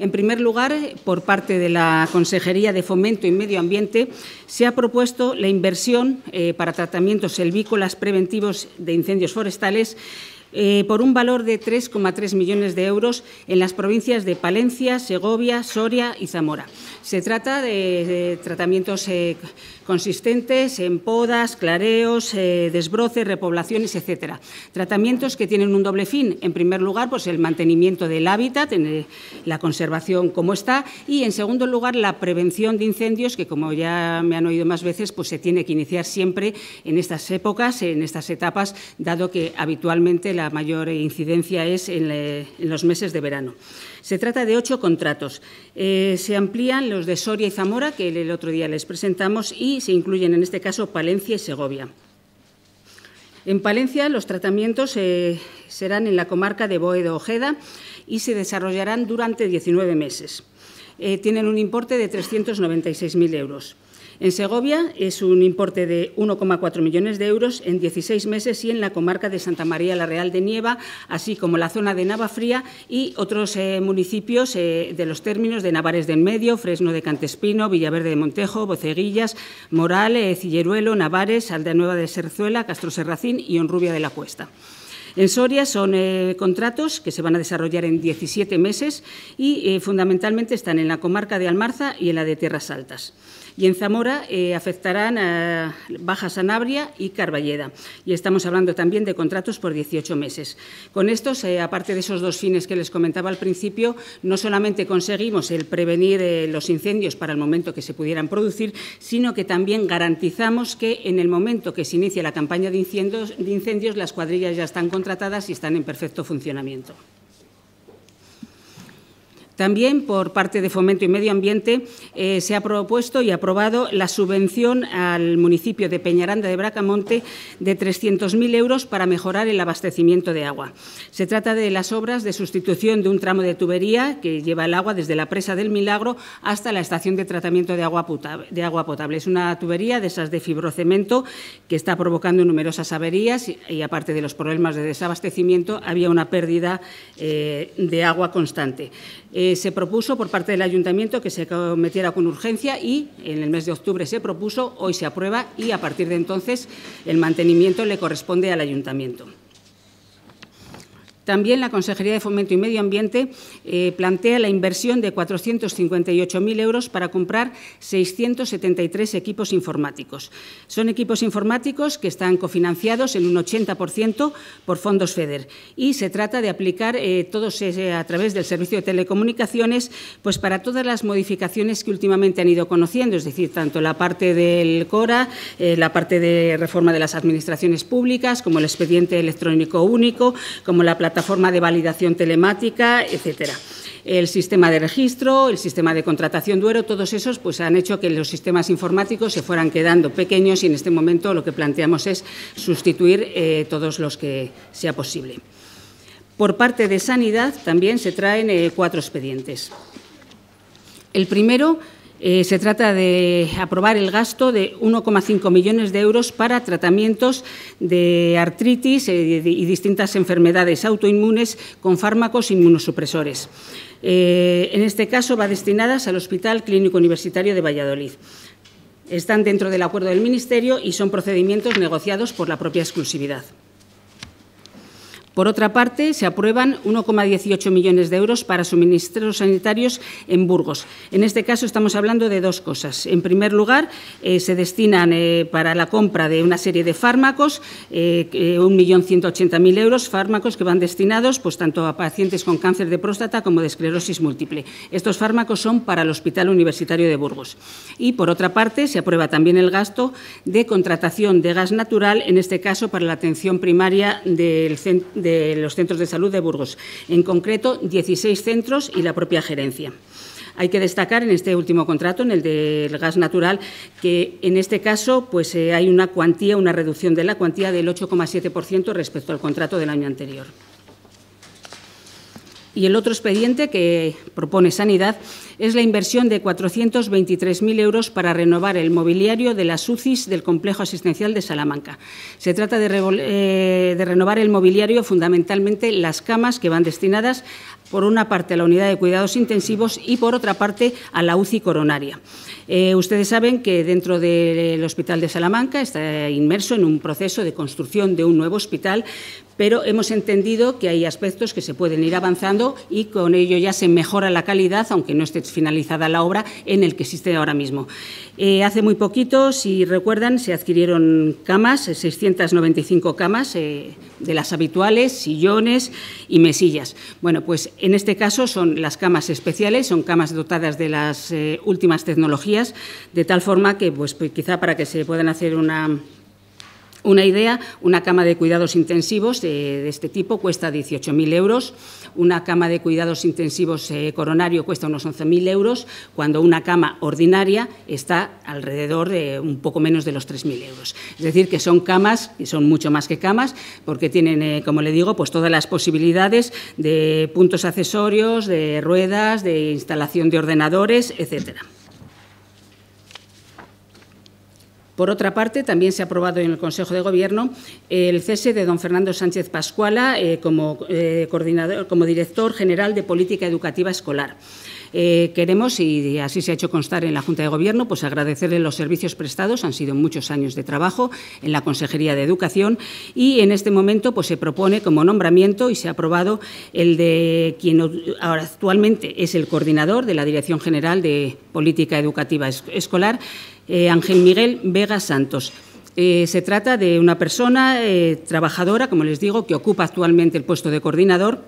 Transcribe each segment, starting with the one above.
En primer lugar, por parte de la Consejería de Fomento y Medio Ambiente, se ha propuesto la inversión para tratamientos selvícolas preventivos de incendios forestales por un valor de 3,3 millones de euros en las provincias de Palencia, Segovia, Soria y Zamora. Se trata de tratamientos consistentes en podas, clareos, desbroces, repoblaciones, etcétera. Tratamientos que tienen un doble fin. En primer lugar, pues el mantenimiento del hábitat, la conservación como está, y en segundo lugar, la prevención de incendios, que como ya me han oído más veces, pues se tiene que iniciar siempre en estas épocas, en estas etapas, dado que habitualmente la mayor incidencia es en los meses de verano. Se trata de 8 contratos. Se amplían los de Soria y Zamora, que el otro día les presentamos, y se incluyen en este caso Palencia y Segovia. En Palencia los tratamientos serán en la comarca de Boedo Ojeda y se desarrollarán durante 19 meses. Tienen un importe de 396.000 euros. En Segovia es un importe de 1,4 millones de euros en 16 meses y en la comarca de Santa María la Real de Nieva, así como la zona de Navafría y otros municipios de los términos de Navares del Medio, Fresno de Cantespino, Villaverde de Montejo, Boceguillas, Moral, Cilleruelo, Navares, Aldeanueva de Serzuela, Castro Serracín y Honrubia de la Cuesta. En Soria son contratos que se van a desarrollar en 17 meses y fundamentalmente están en la comarca de Almarza y en la de Tierras Altas. Y en Zamora afectarán a Baja Sanabria y Carballeda. Y estamos hablando también de contratos por 18 meses. Con estos, aparte de esos 2 fines que les comentaba al principio, no solamente conseguimos el prevenir los incendios para el momento que se pudieran producir, sino que también garantizamos que en el momento que se inicie la campaña de incendios las cuadrillas ya están contratadas y están en perfecto funcionamiento. También, por parte de Fomento y Medio Ambiente, se ha propuesto y aprobado la subvención al municipio de Peñaranda de Bracamonte de 300.000 euros para mejorar el abastecimiento de agua. Se trata de las obras de sustitución de un tramo de tubería que lleva el agua desde la presa del Milagro hasta la estación de tratamiento de agua potable. Es una tubería de esas de fibrocemento que está provocando numerosas averías y aparte de los problemas de desabastecimiento, había una pérdida de agua constante. Se propuso por parte del ayuntamiento que se cometiera con urgencia y en el mes de octubre se propuso, hoy se aprueba y a partir de entonces el mantenimiento le corresponde al ayuntamiento. También la Consejería de Fomento y Medio Ambiente plantea la inversión de 458.000 euros para comprar 673 equipos informáticos. Son equipos informáticos que están cofinanciados en un 80% por fondos FEDER y se trata de aplicar todos a través del servicio de telecomunicaciones pues para todas las modificaciones que últimamente han ido conociendo, es decir, tanto la parte del CORA, la parte de reforma de las administraciones públicas, como el expediente electrónico único, como la plataforma de validación telemática, etcétera. El sistema de registro, el sistema de contratación duero, todos esos pues, han hecho que los sistemas informáticos se fueran quedando pequeños y en este momento lo que planteamos es sustituir todos los que sea posible. Por parte de Sanidad también se traen 4 expedientes. El primero… se trata de aprobar el gasto de 1,5 millones de euros para tratamientos de artritis y distintas enfermedades autoinmunes con fármacos inmunosupresores. En este caso, va destinadas al Hospital Clínico Universitario de Valladolid. Están dentro del acuerdo del Ministerio y son procedimientos negociados por la propia exclusividad. Por otra parte, se aprueban 1,18 millones de euros para suministros sanitarios en Burgos. En este caso, estamos hablando de 2 cosas. En primer lugar, se destinan para la compra de una serie de fármacos, 1.180.000 euros, fármacos que van destinados pues, tanto a pacientes con cáncer de próstata como de esclerosis múltiple. Estos fármacos son para el Hospital Universitario de Burgos. Y, por otra parte, se aprueba también el gasto de contratación de gas natural, en este caso para la atención primaria de los centros de salud de Burgos, en concreto 16 centros y la propia gerencia. Hay que destacar en este último contrato, en el del gas natural, que en este caso pues, hay una reducción de la cuantía del 8,7% respecto al contrato del año anterior. Y el otro expediente que propone Sanidad es la inversión de 423.000 euros para renovar el mobiliario de las UCIs del Complejo Asistencial de Salamanca. Se trata de renovar el mobiliario, fundamentalmente las camas que van destinadas por una parte a la unidad de cuidados intensivos y por otra parte a la UCI coronaria. Ustedes saben que dentro del Hospital de Salamanca está inmerso en un proceso de construcción de un nuevo hospital, pero hemos entendido que hay aspectos que se pueden ir avanzando y con ello ya se mejora la calidad, aunque no esté finalizada la obra en el que existe ahora mismo. Hace muy poquito, si recuerdan, se adquirieron camas, 695 camas de las habituales, sillones y mesillas. Bueno, pues en este caso son las camas especiales, son camas dotadas de las últimas tecnologías, de tal forma que, pues quizá para que se puedan hacer una idea, una cama de cuidados intensivos de este tipo cuesta 18.000 euros, una cama de cuidados intensivos coronario cuesta unos 11.000 euros, cuando una cama ordinaria está alrededor de un poco menos de los 3.000 euros. Es decir, que son camas, y son mucho más que camas, porque tienen, como le digo, pues todas las posibilidades de puntos accesorios, de ruedas, de instalación de ordenadores, etcétera. Por otra parte, también se ha aprobado en el Consejo de Gobierno el cese de don Fernando Sánchez Pascuala como director general de Política Educativa Escolar. Queremos, y así se ha hecho constar en la Junta de Gobierno, pues agradecerle los servicios prestados, han sido muchos años de trabajo en la Consejería de Educación y en este momento pues se propone como nombramiento y se ha aprobado el de quien ahora actualmente es el coordinador de la Dirección General de Política Educativa Escolar, Ángel Miguel Vega Santos. Se trata de una persona trabajadora, como les digo, que ocupa actualmente el puesto de coordinador,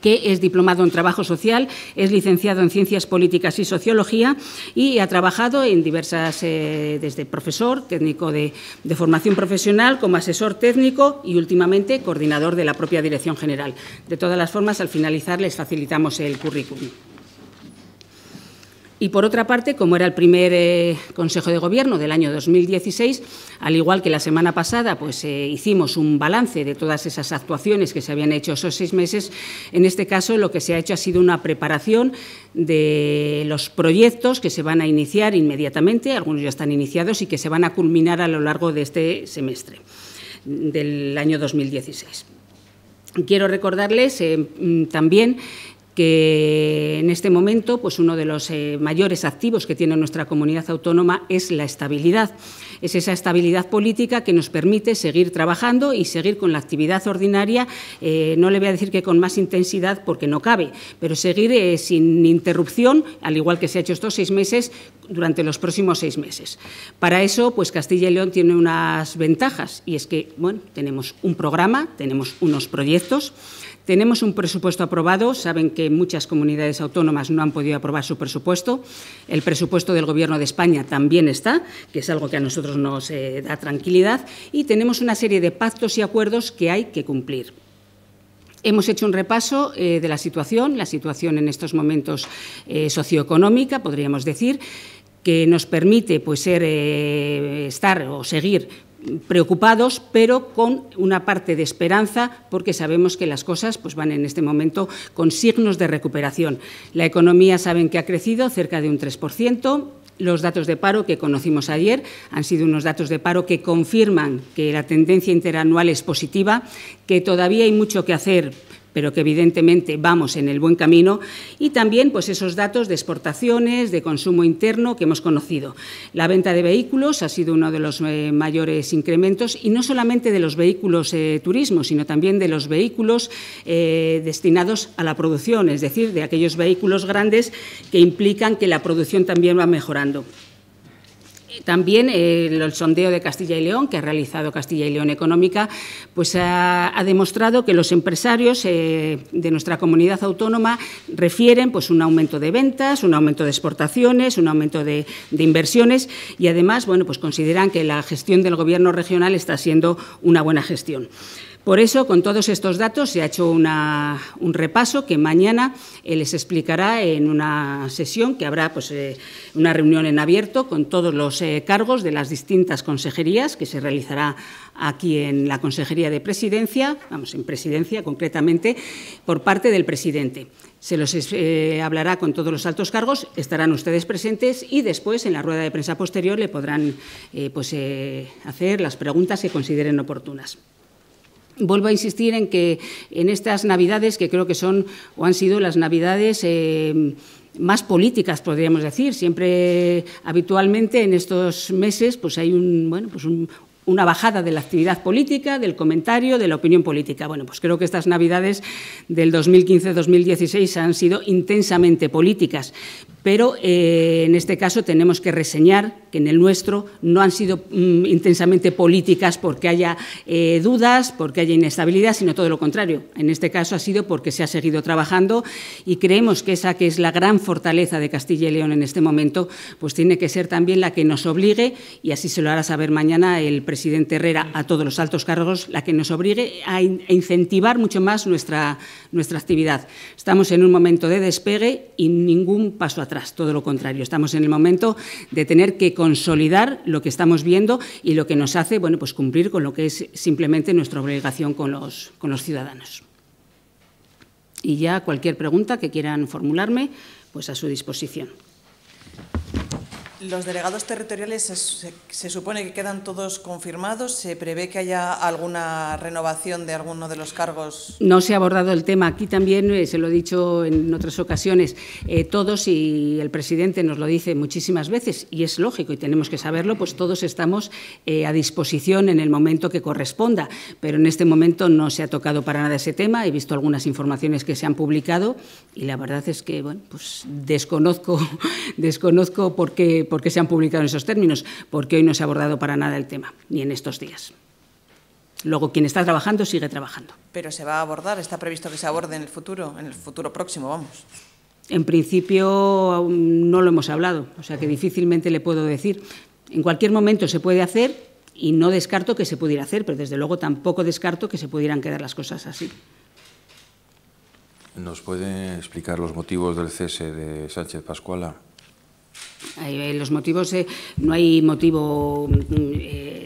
que es diplomado en Trabajo Social, es licenciado en Ciencias Políticas y Sociología y ha trabajado en diversas, desde profesor, técnico de formación profesional, como asesor técnico y, últimamente, coordinador de la propia Dirección General. De todas las formas, al finalizar, les facilitamos el currículum. Y, por otra parte, como era el primer Consejo de Gobierno del año 2016, al igual que la semana pasada, pues hicimos un balance de todas esas actuaciones que se habían hecho esos 6 meses, en este caso lo que se ha hecho ha sido una preparación de los proyectos que se van a iniciar inmediatamente, algunos ya están iniciados y que se van a culminar a lo largo de este semestre del año 2016. Quiero recordarles también que en este momento pues uno de los mayores activos que tiene nuestra comunidad autónoma es la estabilidad. Es esa estabilidad política que nos permite seguir trabajando y seguir con la actividad ordinaria, no le voy a decir que con más intensidad porque no cabe, pero seguir sin interrupción, al igual que se ha hecho estos 6 meses, durante los próximos 6 meses. Para eso, pues Castilla y León tiene unas ventajas y es que, bueno, tenemos un programa, tenemos unos proyectos, tenemos un presupuesto aprobado, saben que muchas comunidades autónomas no han podido aprobar su presupuesto, el presupuesto del Gobierno de España también está, que es algo que a nosotros nos da tranquilidad, y tenemos una serie de pactos y acuerdos que hay que cumplir. Hemos hecho un repaso de la situación en estos momentos socioeconómica, podríamos decir, que nos permite pues, estar o seguir preocupados, pero con una parte de esperanza, porque sabemos que las cosas pues, van en este momento con signos de recuperación. La economía saben que ha crecido cerca de un 3%. Los datos de paro que conocimos ayer han sido unos datos de paro que confirman que la tendencia interanual es positiva, que todavía hay mucho que hacer, pero que evidentemente vamos en el buen camino, y también pues, esos datos de exportaciones, de consumo interno que hemos conocido. La venta de vehículos ha sido uno de los mayores incrementos, y no solamente de los vehículos turismo, sino también de los vehículos destinados a la producción, es decir, de aquellos vehículos grandes que implican que la producción también va mejorando. También el sondeo de Castilla y León, que ha realizado Castilla y León Económica, pues ha demostrado que los empresarios de nuestra comunidad autónoma refieren pues, un aumento de ventas, un aumento de exportaciones, un aumento de inversiones y, además, bueno, pues consideran que la gestión del Gobierno regional está siendo una buena gestión. Por eso, con todos estos datos, se ha hecho un repaso que mañana les explicará en una sesión que habrá pues, una reunión en abierto con todos los cargos de las distintas consejerías que se realizará aquí en la Consejería de Presidencia, vamos, en Presidencia concretamente, por parte del presidente. Se los hablará con todos los altos cargos, estarán ustedes presentes y después, en la rueda de prensa posterior, le podrán hacer las preguntas que consideren oportunas. Vuelvo a insistir en que en estas Navidades, que creo que son o han sido las Navidades más políticas, podríamos decir, siempre habitualmente en estos meses pues hay una bajada de la actividad política, del comentario, de la opinión política. Bueno, pues creo que estas Navidades del 2015-2016 han sido intensamente políticas, pero en este caso tenemos que reseñar que en el nuestro no han sido intensamente políticas porque haya dudas, porque haya inestabilidad, sino todo lo contrario. En este caso ha sido porque se ha seguido trabajando y creemos que esa que es la gran fortaleza de Castilla y León en este momento, pues tiene que ser también la que nos obligue, y así se lo hará saber mañana el presidente Herrera a todos los altos cargos, la que nos obligue a incentivar mucho más nuestra actividad. Estamos en un momento de despegue y ningún paso atrás, todo lo contrario. Estamos en el momento de tener que consolidar lo que estamos viendo y lo que nos hace, bueno, pues cumplir con lo que es simplemente nuestra obligación con los ciudadanos. Y ya cualquier pregunta que quieran formularme, pues a su disposición. Los delegados territoriales se supone que quedan todos confirmados. ¿Se prevé que haya alguna renovación de alguno de los cargos? No se ha abordado el tema. Aquí también, se lo he dicho en otras ocasiones, todos, y el presidente nos lo dice muchísimas veces, y es lógico y tenemos que saberlo, pues todos estamos a disposición en el momento que corresponda. Pero en este momento no se ha tocado para nada ese tema. He visto algunas informaciones que se han publicado y la verdad es que, bueno, pues desconozco por qué. ¿Por qué se han publicado en esos términos? Porque hoy no se ha abordado para nada el tema, ni en estos días. Luego, quien está trabajando sigue trabajando. Pero se va a abordar, está previsto que se aborde en el futuro próximo, vamos. En principio no lo hemos hablado, o sea que difícilmente le puedo decir. En cualquier momento se puede hacer y no descarto que se pudiera hacer, pero desde luego tampoco descarto que se pudieran quedar las cosas así. ¿Nos puede explicar los motivos del cese de Sánchez Pascuala? Los motivos, no hay motivo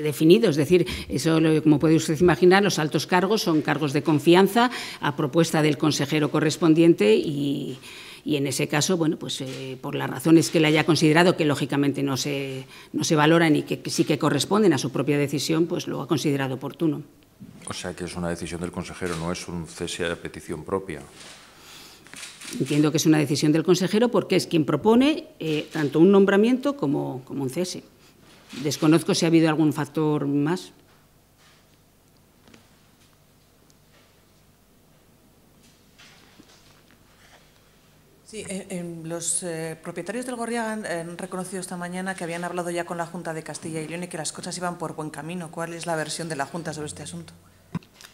definido, es decir, eso, como puede usted imaginar, los altos cargos son cargos de confianza a propuesta del consejero correspondiente y en ese caso, bueno, pues por las razones que le haya considerado, que lógicamente no se valoran y que sí que corresponden a su propia decisión, pues lo ha considerado oportuno. O sea que es una decisión del consejero, no es un cese a petición propia. Entiendo que es una decisión del consejero porque es quien propone tanto un nombramiento como un cese. Desconozco si ha habido algún factor más. Sí, los propietarios del Gorria han reconocido esta mañana que habían hablado ya con la Junta de Castilla y León y que las cosas iban por buen camino. ¿Cuál es la versión de la Junta sobre este asunto?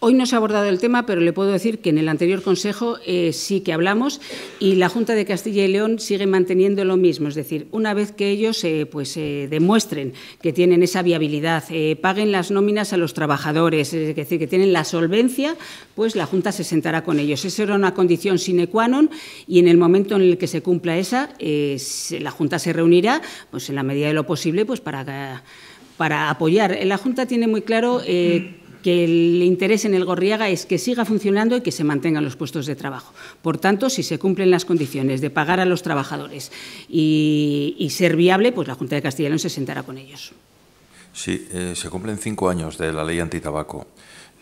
Hoy no se ha abordado el tema, pero le puedo decir que en el anterior Consejo sí que hablamos y la Junta de Castilla y León sigue manteniendo lo mismo. Es decir, una vez que ellos demuestren que tienen esa viabilidad, paguen las nóminas a los trabajadores, es decir, que tienen la solvencia, pues la Junta se sentará con ellos. Esa era una condición sine qua non y en el momento en el que se cumpla esa, la Junta se reunirá, pues en la medida de lo posible, pues para apoyar. La Junta tiene muy claro que el interés en el Gorriaga es que siga funcionando y que se mantengan los puestos de trabajo. Por tanto, si se cumplen las condiciones de pagar a los trabajadores y ser viable, pues la Junta de Castilla y León se sentará con ellos. Sí, se cumplen 5 años de la ley antitabaco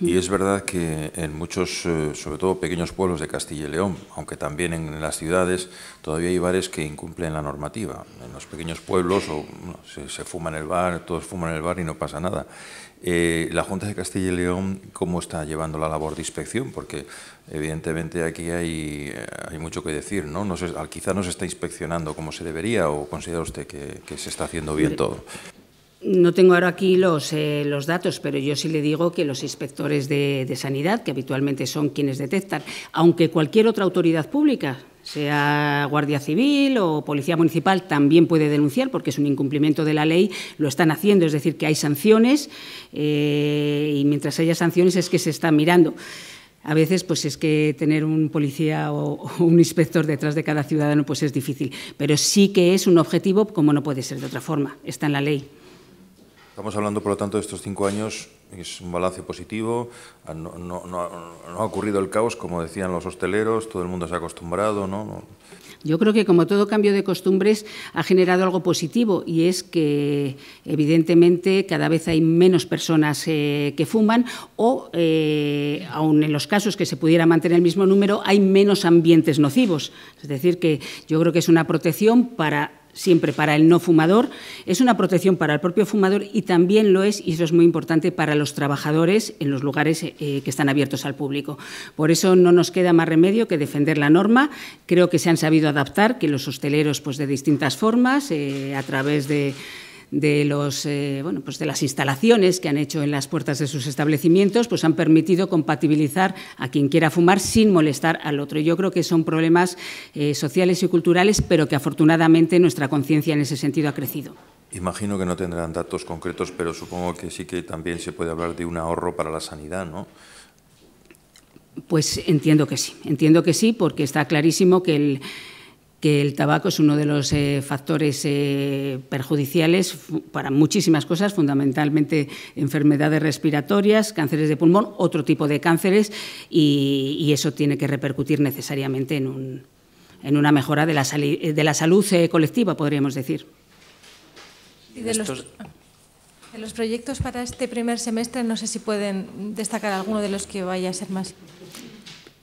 y es verdad que en muchos, sobre todo pequeños pueblos de Castilla y León, aunque también en las ciudades, todavía hay bares que incumplen la normativa. En los pequeños pueblos se fuma en el bar, todos fuman en el bar y no pasa nada. La Junta de Castilla y León, ¿cómo está llevando la labor de inspección? Porque evidentemente aquí hay mucho que decir, ¿no? Quizá no se está inspeccionando como se debería, o considera usted que se está haciendo bien todo. No tengo ahora aquí los datos, pero yo sí le digo que los inspectores de sanidad, que habitualmente son quienes detectan, aunque cualquier otra autoridad pública, sea Guardia Civil o Policía Municipal, también puede denunciar porque es un incumplimiento de la ley, lo están haciendo, es decir, que hay sanciones y mientras haya sanciones es que se está mirando. A veces, pues es que tener un policía o un inspector detrás de cada ciudadano pues es difícil, pero sí que es un objetivo como no puede ser de otra forma, está en la ley. Estamos hablando, por lo tanto, de estos 5 años, es un balance positivo, no ha ocurrido el caos, como decían los hosteleros, todo el mundo se ha acostumbrado, ¿no? Yo creo que, como todo cambio de costumbres, ha generado algo positivo, y es que, evidentemente, cada vez hay menos personas que fuman o, aun en los casos que se pudiera mantener el mismo número, hay menos ambientes nocivos. Es decir, que yo creo que es una protección siempre para el no fumador, es una protección para el propio fumador y también lo es, y eso es muy importante, para los trabajadores en los lugares que están abiertos al público. Por eso no nos queda más remedio que defender la norma. Creo que se han sabido adaptar, que los hosteleros, pues, de distintas formas, a través de las instalaciones que han hecho en las puertas de sus establecimientos, pues han permitido compatibilizar a quien quiera fumar sin molestar al otro. Yo creo que son problemas sociales y culturales, pero que afortunadamente nuestra conciencia en ese sentido ha crecido. Imagino que no tendrán datos concretos, pero supongo que sí que también se puede hablar de un ahorro para la sanidad, ¿no? Pues entiendo que sí, porque está clarísimo que el tabaco es uno de los factores perjudiciales para muchísimas cosas, fundamentalmente enfermedades respiratorias, cánceres de pulmón, otro tipo de cánceres, y eso tiene que repercutir necesariamente en una mejora de la salud colectiva, podríamos decir. Y de los proyectos para este primer semestre, no sé si pueden destacar alguno de los que vaya a ser más.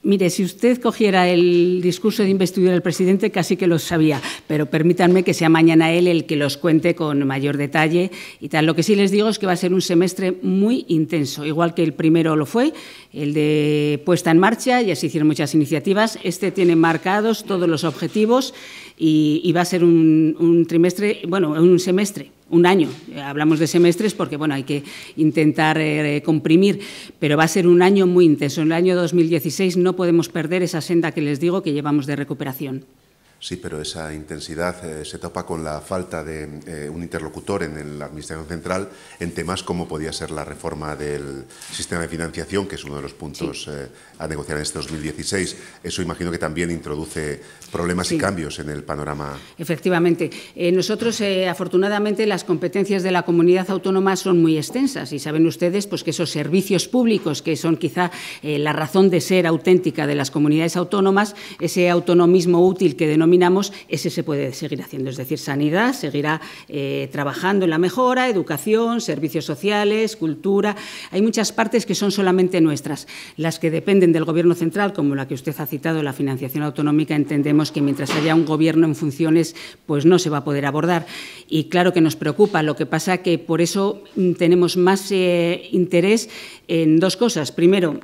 Mire, si usted cogiera el discurso de investidura del presidente, casi que lo sabía, pero permítanme que sea mañana él el que los cuente con mayor detalle y tal. Lo que sí les digo es que va a ser un semestre muy intenso, igual que el primero lo fue, el de puesta en marcha, ya se hicieron muchas iniciativas. Este tiene marcados todos los objetivos y va a ser un año, hablamos de semestres porque, bueno, hay que intentar comprimir, pero va a ser un año muy intenso. En el año 2016 no podemos perder esa senda que les digo que llevamos de recuperación. Sí, pero esa intensidad se tapa con la falta de un interlocutor en la Administración Central en temas como podía ser la reforma del sistema de financiación, que es uno de los puntos a negociar en este 2016. Eso imagino que también introduce problemas y cambios en el panorama. Efectivamente. Nosotros, afortunadamente, las competencias de la comunidad autónoma son muy extensas y saben ustedes, pues, que esos servicios públicos, que son quizá la razón de ser auténtica de las comunidades autónomas, ese autonomismo útil que denominamos, ese se puede seguir haciendo. Es decir, sanidad seguirá trabajando en la mejora, educación, servicios sociales, cultura. Hay muchas partes que son solamente nuestras. Las que dependen del Gobierno central, como la que usted ha citado, la financiación autonómica, entendemos que mientras haya un Gobierno en funciones, pues no se va a poder abordar. Y claro que nos preocupa. Lo que pasa que por eso tenemos más interés en dos cosas. Primero,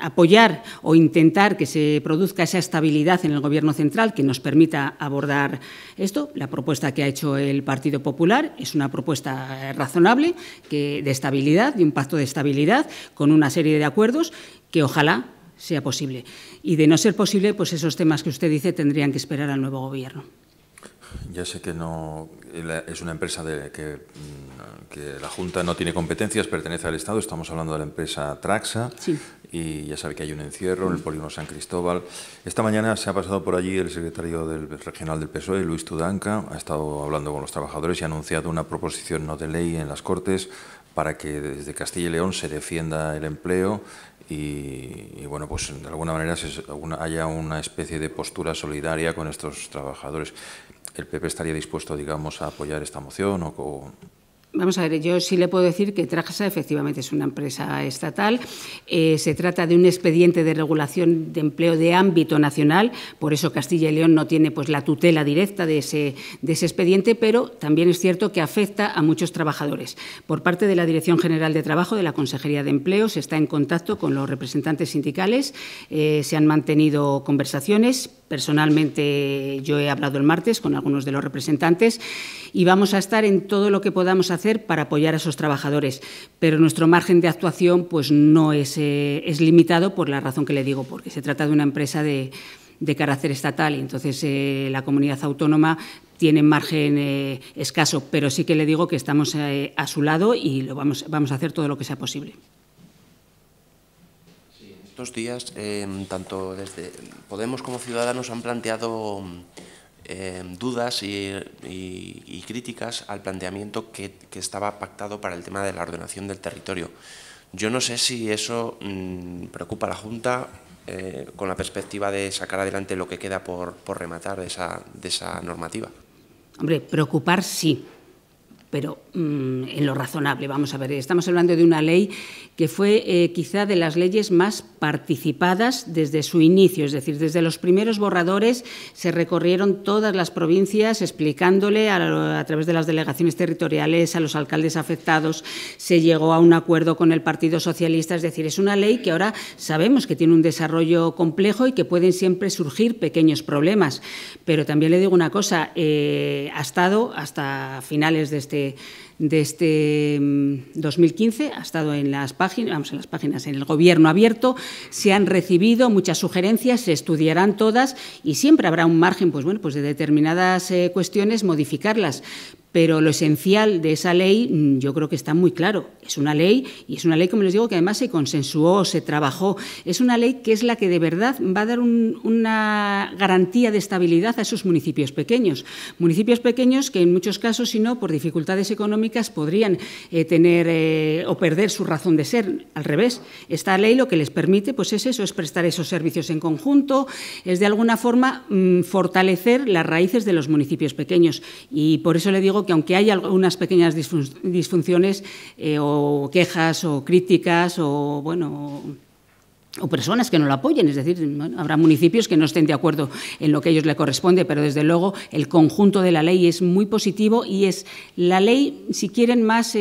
apoyar o intentar que se produzca esa estabilidad en el Gobierno central que nos permita abordar esto. La propuesta que ha hecho el Partido Popular es una propuesta razonable, de estabilidad, de un pacto de estabilidad, con una serie de acuerdos que ojalá sea posible. Y de no ser posible, pues esos temas que usted dice tendrían que esperar al nuevo Gobierno. Ya sé que no es una empresa que la Junta no tiene competencias, pertenece al Estado. Estamos hablando de la empresa Traxa, sí. Y ya sabe que hay un encierro en el polígono San Cristóbal. Esta mañana se ha pasado por allí el secretario regional del PSOE, Luis Tudanca, ha estado hablando con los trabajadores y ha anunciado una proposición no de ley en las Cortes para que desde Castilla y León se defienda el empleo y bueno, pues de alguna manera haya una especie de postura solidaria con estos trabajadores. ¿El PP estaría dispuesto, digamos, a apoyar esta moción? Vamos a ver, yo sí le puedo decir que Traxa efectivamente es una empresa estatal. Se trata de un expediente de regulación de empleo de ámbito nacional, por eso Castilla y León no tiene, pues, la tutela directa de ese expediente, pero también es cierto que afecta a muchos trabajadores. Por parte de la Dirección General de Trabajo de la Consejería de Empleo se está en contacto con los representantes sindicales, se han mantenido conversaciones. Personalmente, yo he hablado el martes con algunos de los representantes y vamos a estar en todo lo que podamos hacer para apoyar a esos trabajadores. Pero nuestro margen de actuación, pues, no es, es limitado por la razón que le digo, porque se trata de una empresa de carácter estatal y entonces la comunidad autónoma tiene margen escaso. Pero sí que le digo que estamos a su lado y vamos a hacer todo lo que sea posible. Estos días, tanto desde Podemos como Ciudadanos han planteado dudas y críticas al planteamiento que estaba pactado para el tema de la ordenación del territorio. Yo no sé si eso preocupa a la Junta con la perspectiva de sacar adelante lo que queda por rematar de esa normativa. Hombre, preocupar sí, pero en lo razonable. Vamos a ver, estamos hablando de una ley que fue quizá de las leyes más participadas desde su inicio, es decir, desde los primeros borradores se recorrieron todas las provincias explicándole a través de las delegaciones territoriales, a los alcaldes afectados, se llegó a un acuerdo con el Partido Socialista, es decir, es una ley que ahora sabemos que tiene un desarrollo complejo y que pueden siempre surgir pequeños problemas, pero también le digo una cosa, ha estado hasta finales de este 2015, ha estado en las páginas, en el Gobierno abierto, se han recibido muchas sugerencias, se estudiarán todas y siempre habrá un margen, pues bueno, pues de determinadas cuestiones modificarlas. Pero lo esencial de esa ley yo creo que está muy claro. Es una ley, y es una ley, como les digo, que además se consensuó, se trabajó. Es una ley que es la que de verdad va a dar una garantía de estabilidad a esos municipios pequeños. Municipios pequeños que en muchos casos, si no, por dificultades económicas podrían tener o perder su razón de ser. Al revés, esta ley lo que les permite pues es eso, es prestar esos servicios en conjunto, es de alguna forma fortalecer las raíces de los municipios pequeños. Y por eso le digo que aunque hay algunas pequeñas disfunciones o quejas o críticas o bueno o personas que no lo apoyen, es decir, bueno, habrá municipios que no estén de acuerdo en lo que a ellos le corresponde, pero desde luego el conjunto de la ley es muy positivo y es la ley, si quieren, más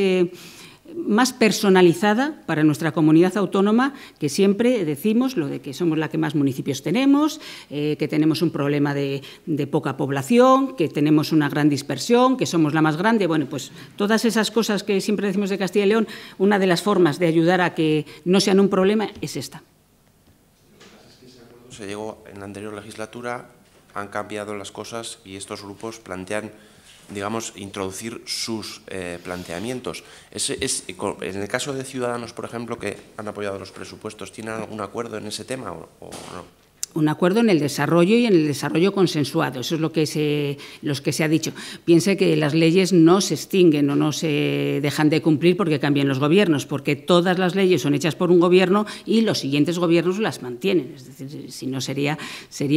personalizada para nuestra comunidad autónoma, que siempre decimos lo de que somos la que más municipios tenemos, que tenemos un problema de poca población, que tenemos una gran dispersión, que somos la más grande. Bueno, pues todas esas cosas que siempre decimos de Castilla y León, una de las formas de ayudar a que no sean un problema es esta. Lo que pasa es que ese acuerdo se llegó en la anterior legislatura, han cambiado las cosas y estos grupos plantean, digamos, introducir sus planteamientos. En el caso de Ciudadanos, por ejemplo, que han apoyado los presupuestos, ¿tienen algún acuerdo en ese tema o no? Un acuerdo en el desarrollo y en el desarrollo consensuado, eso es lo que se ha dicho. Piense que las leyes no se extinguen o no se dejan de cumplir porque cambien los gobiernos, porque todas las leyes son hechas por un gobierno y los siguientes gobiernos las mantienen, es decir, si no sería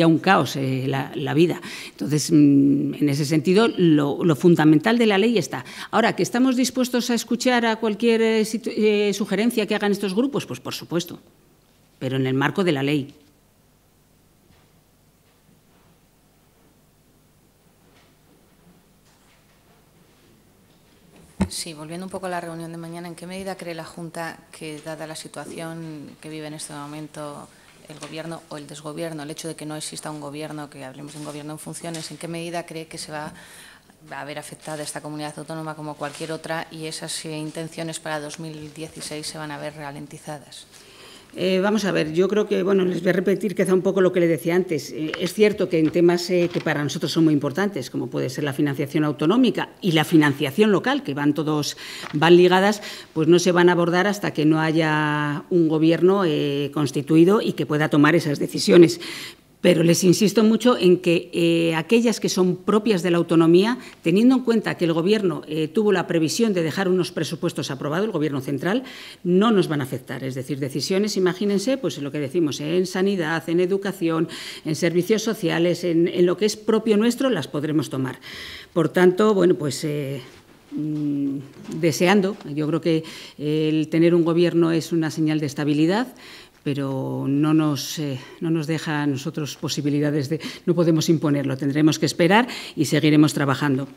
un caos la vida. Entonces, en ese sentido, lo fundamental de la ley está. Ahora, ¿que estamos dispuestos a escuchar a cualquier sugerencia que hagan estos grupos? Pues por supuesto, pero en el marco de la ley. Sí, volviendo un poco a la reunión de mañana, ¿en qué medida cree la Junta que, dada la situación que vive en este momento el Gobierno o el desgobierno, el hecho de que no exista un Gobierno, que hablemos de un Gobierno en funciones, ¿en qué medida cree que se va a ver afectada esta comunidad autónoma como cualquier otra y esas intenciones para 2016 se van a ver ralentizadas? Vamos a ver, yo creo que, bueno, les voy a repetir quizá un poco lo que le decía antes. Es cierto que en temas que para nosotros son muy importantes, como puede ser la financiación autonómica y la financiación local, que van ligadas, pues no se van a abordar hasta que no haya un gobierno constituido y que pueda tomar esas decisiones. Pero les insisto mucho en que aquellas que son propias de la autonomía, teniendo en cuenta que el Gobierno tuvo la previsión de dejar unos presupuestos aprobados, el Gobierno central, no nos van a afectar. Es decir, decisiones, imagínense, pues lo que decimos en sanidad, en educación, en servicios sociales, en lo que es propio nuestro, las podremos tomar. Por tanto, bueno, pues… deseando, yo creo que el tener un Gobierno es una señal de estabilidad, pero no nos deja a nosotros posibilidades no podemos imponerlo, tendremos que esperar y seguiremos trabajando.